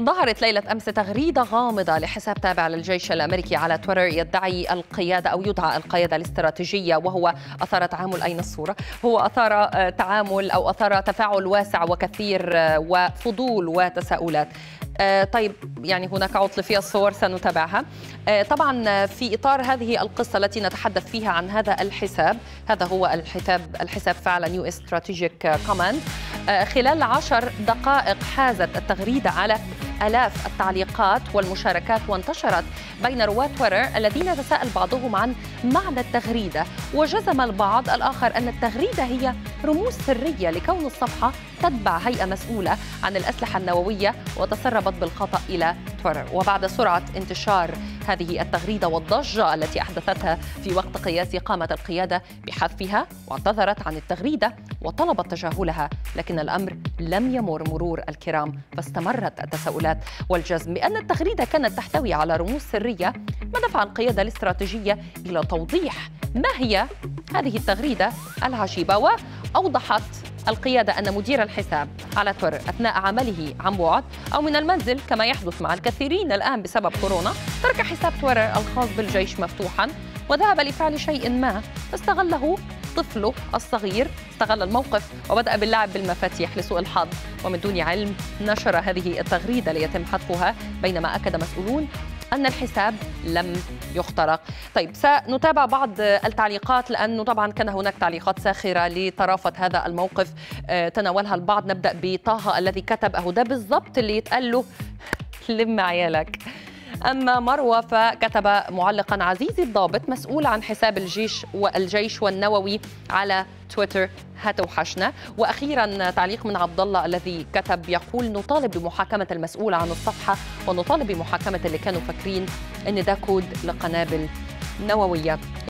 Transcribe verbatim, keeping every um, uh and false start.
ظهرت ليلة أمس تغريدة غامضة لحساب تابع للجيش الأمريكي على تويتر يدعي القيادة أو يدعى القيادة الاستراتيجية، وهو أثار تعامل أين الصورة؟ هو أثار تعامل أو أثار تفاعل واسع وكثير وفضول وتساؤلات. طيب يعني هناك عطل في الصور سنتابعها طبعا في إطار هذه القصة التي نتحدث فيها عن هذا الحساب. هذا هو الحساب الحساب فعلا يو إس Strategic Command. خلال عشر دقائق حازت التغريدة على آلاف التعليقات والمشاركات وانتشرت بين رواة تويتر الذين تساءل بعضهم عن معنى التغريدة، وجزم البعض الآخر أن التغريدة هي رموز سرية لكون الصفحة تتبع هيئة مسؤولة عن الأسلحة النووية وتسربت بالخطأ إلى تويتر. وبعد سرعة انتشار هذه التغريدة والضجة التي أحدثتها في وقت قياسي، قامت القيادة بحذفها واعتذرت عن التغريدة وطلبت تجاهلها، لكن الأمر لم يمر مرور الكرام، فاستمرت التساؤلات والجزم بأن التغريدة كانت تحتوي على رموز سرية، ما دفع القيادة الاستراتيجية إلى توضيح ما هي هذه التغريدة العجيبة. وأوضحت القيادة أن مدير الحساب على تويتر أثناء عمله عن بعد أو من المنزل كما يحدث مع الكثيرين الآن بسبب كورونا، ترك حساب تويتر الخاص بالجيش مفتوحا وذهب لفعل شيء ما استغله طفله الصغير، استغل الموقف وبدأ باللعب بالمفاتيح لسوء الحظ، ومن دون علم نشر هذه التغريدة ليتم حذفها، بينما أكد مسؤولون أن الحساب لم يخترق. طيب سنتابع بعض التعليقات لأنه طبعا كان هناك تعليقات ساخرة لطرافة هذا الموقف تناولها البعض. نبدأ بطه الذي كتب أهو ده بالضبط اللي يتقال له لم عيالك. أما مروة فكتب معلقا عزيزي الضابط مسؤول عن حساب الجيش والجيش والنووي على تويتر هتوحشنا. وأخيرا تعليق من عبد الله الذي كتب يقول نطالب بمحاكمة المسؤول عن الصفحة ونطالب بمحاكمة اللي كانوا فاكرين إن ده كود لقنابل نووية.